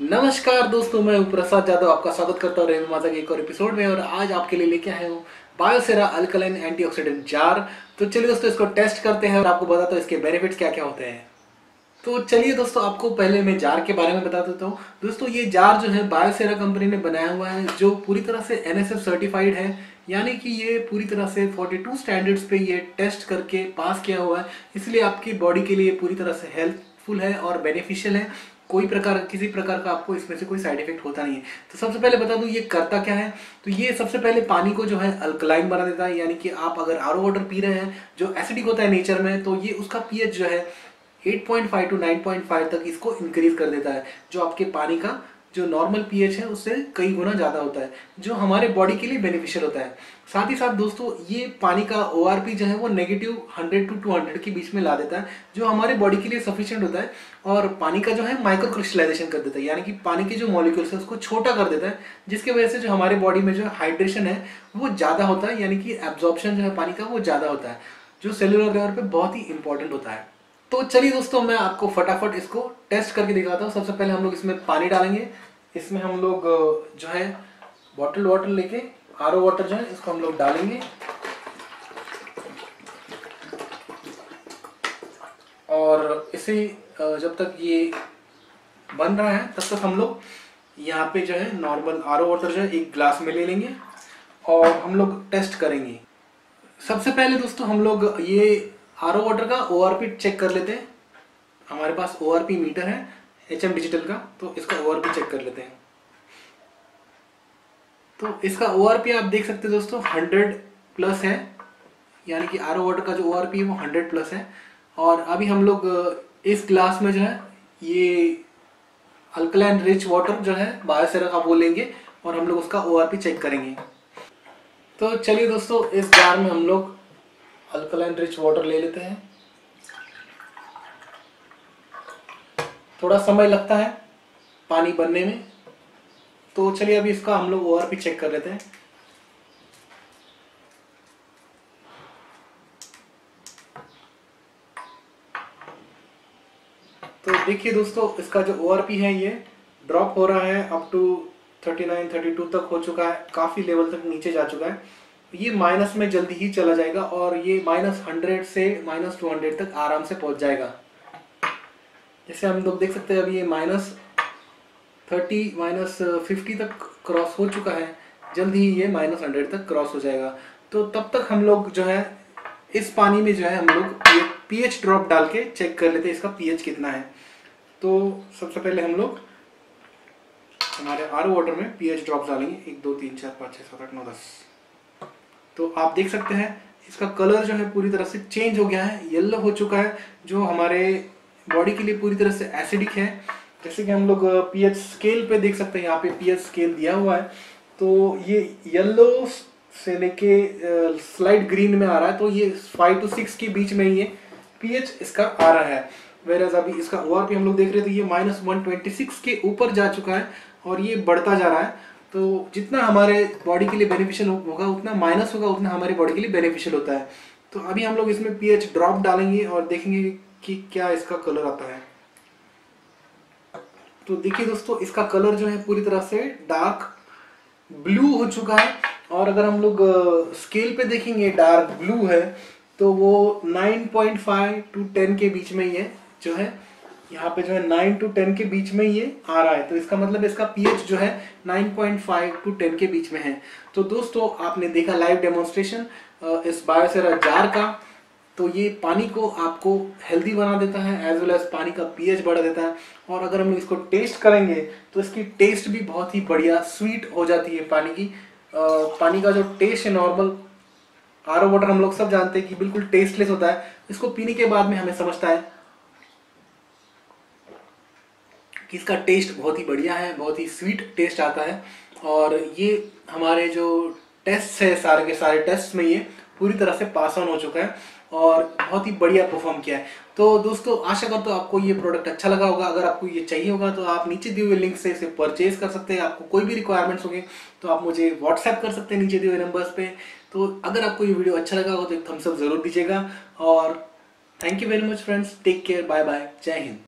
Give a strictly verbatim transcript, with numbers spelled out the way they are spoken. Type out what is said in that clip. नमस्कार दोस्तों, मैं प्रसाद जाधव आपका स्वागत करता हूँ रेवी माता के एक और एपिसोड में। और आज आपके लिए लेके आया हूँ बायोसेरा अल्कलाइन एंटीऑक्सीडेंट जार। तो चलिए दोस्तों, इसको टेस्ट करते हैं और आपको बताता हूँ इसके बेनिफिट्स क्या क्या होते हैं। तो चलिए दोस्तों, आपको पहले मैं जार के बारे में बता देता हूँ। दोस्तों ये जार जो है बायोसेरा कंपनी ने बनाया हुआ है, जो पूरी तरह से एन एस एफ सर्टिफाइड है, यानी कि ये पूरी तरह से बयालीस स्टैंडर्ड्स पे ये टेस्ट करके पास किया हुआ है। इसलिए आपकी बॉडी के लिए पूरी तरह से हेल्पफुल है और बेनिफिशियल है। कोई प्रकार किसी प्रकार का आपको इसमें से कोई साइड इफेक्ट होता नहीं है। तो सबसे पहले बता दूं ये करता क्या है। तो ये सबसे पहले पानी को जो है अल्कलाइन बना देता है, यानी कि आप अगर आर ओ वाटर पी रहे हैं जो एसिडिक होता है नेचर में, तो ये उसका पीएच जो है आठ point five to nine point five तक इसको इंक्रीज कर देता है, जो आपके पानी का जो नॉर्मल पीएच है उससे कई गुना ज़्यादा होता है, जो हमारे बॉडी के लिए बेनिफिशियल होता है। साथ ही साथ दोस्तों ये पानी का ओ आर पी जो है वो negative hundred to two hundred के बीच में ला देता है, जो हमारे बॉडी के लिए सफिशिएंट होता है। और पानी का जो है माइक्रो क्रिस्टलाइजेशन कर देता है, यानी कि पानी के जो मॉलिक्यूल्स है उसको छोटा कर देता है, जिसकी वजह से जो हमारे बॉडी में जो हाइड्रेशन है वो ज़्यादा होता है, यानी कि एब्जॉर्प्शन जो है पानी का वो ज़्यादा होता है, जो सेलुलर लेवल पर बहुत ही इंपॉर्टेंट होता है। तो चलिए दोस्तों, मैं आपको फटाफट इसको टेस्ट करके दिखाता हूँ। सबसे पहले हम लोग इसमें पानी डालेंगे। इसमें हम लोग जो है बॉटल वाटर लेके आर ओ वाटर जो है इसको हम लोग डालेंगे और इसे जब तक ये बन रहा है तब तक हम लोग यहाँ पे जो है नॉर्मल आर ओ वाटर जो है एक ग्लास में ले लेंगे और हम लोग टेस्ट करेंगे। सबसे पहले दोस्तों हम लोग ये आर ओ वाटर का ओ आर पी चेक कर लेते हैं। हमारे पास ओ आर पी मीटर है एच एम डिजिटल का, तो इसका ओ आर पी चेक कर लेते हैं। तो इसका ओ आर पी आप देख सकते हैं दोस्तों हंड्रेड प्लस है, यानी कि आर ओ वाटर का जो ओ आर पी है वो हंड्रेड प्लस है। और अभी हम लोग इस ग्लास में जो है ये अल्कलाइन रिच वाटर जो है बायोसेरा का वो लेंगे और हम लोग उसका ओ आर पी चेक करेंगे। तो चलिए दोस्तों, इस जार में हम लोग अल्कलाइन रिच वाटर ले लेते हैं। थोड़ा समय लगता है पानी बनने में, तो चलिए अभी इसका हम लोग ओ आर पी चेक कर लेते हैं। तो देखिए दोस्तों, इसका जो ओ आर पी है ये ड्रॉप हो रहा है, up to thirty nine thirty two तक हो चुका है, काफ़ी लेवल तक नीचे जा चुका है। ये माइनस में जल्दी ही चला जाएगा और ये माइनस हंड्रेड से माइनस टू हंड्रेड तक आराम से पहुंच जाएगा। जैसे हम लोग देख सकते हैं अभी ये माइनस थर्टी माइनस फिफ्टी तक क्रॉस हो चुका है, जल्द ही ये माइनस हंड्रेड तक क्रॉस हो जाएगा। तो तब तक हम लोग जो है इस पानी में जो है हम लोग पी एच ड्रॉप डाल के चेक कर लेते हैं इसका पी एच कितना है। तो सबसे पहले हम लोग हमारे आर ओ वाटर में पी एच ड्रॉप डालेंगे, एक दो तीन चार पाँच छः सात आठ नौ दस। तो आप देख सकते हैं इसका कलर जो है पूरी तरह से चेंज हो गया है, येलो हो चुका है, जो हमारे बॉडी के लिए पूरी तरह से एसिडिक है। जैसे कि हम लोग पीएच स्केल पे देख सकते हैं, यहाँ पे पीएच स्केल दिया हुआ है, तो ये येलो से लेके स्लाइट ग्रीन में आ रहा है, तो ये फाइव टू सिक्स के बीच में ये पीएच इसका आ रहा है। वेरज अभी इसका ओ आर पी हम लोग देख रहे थे ये माइनस वन ट्वेंटी सिक्स के ऊपर जा चुका है और ये बढ़ता जा रहा है। तो जितना हमारे बॉडी के लिए बेनिफिशियल होगा उतना माइनस होगा, उतना हमारे बॉडी के लिए बेनिफिशियल होता है। तो अभी हम लोग इसमें पीएच ड्रॉप डालेंगे और देखेंगे कि क्या इसका कलर आता है। तो देखिए दोस्तों, इसका कलर जो है पूरी तरह से डार्क ब्लू हो चुका है और अगर हम लोग स्केल पे देखेंगे डार्क ब्लू है, तो वो nine point five to ten के बीच में ये जो है यहाँ पे जो है नाइन टू टेन के बीच में ये आ रहा है। तो इसका मतलब इसका पीएच जो है nine point five to ten के बीच में है। तो दोस्तों आपने देखा लाइव डेमोन्स्ट्रेशन इस बायोसेरा जार का। तो ये पानी को आपको हेल्दी बना देता है एज वेल एज पानी का पीएच बढ़ा देता है। और अगर हम इसको टेस्ट करेंगे तो इसकी टेस्ट भी बहुत ही बढ़िया स्वीट हो जाती है पानी की। आ, पानी का जो टेस्ट है नॉर्मल आर ओ वाटर हम लोग सब जानते हैं कि बिल्कुल टेस्टलेस होता है, इसको पीने के बाद में हमें समझता है इसका टेस्ट बहुत ही बढ़िया है, बहुत ही स्वीट टेस्ट आता है। और ये हमारे जो टेस्ट है सारे के सारे टेस्ट में ये पूरी तरह से पास ऑन हो चुका है और बहुत ही बढ़िया परफॉर्म किया है। तो दोस्तों आशा करता हूँ आपको ये प्रोडक्ट अच्छा लगा होगा। अगर आपको ये चाहिए होगा तो आप नीचे दिए हुए लिंक से इसे परचेज कर सकते हैं। आपको कोई भी रिक्वायरमेंट्स होंगे तो आप मुझे व्हाट्सएप कर सकते हैं नीचे दिए हुए नंबर्स पर। तो अगर आपको ये वीडियो अच्छा लगा होगा तो एक थम्स अप जरूर दीजिएगा और thank you very much friends. Take care, bye bye, जय हिंद।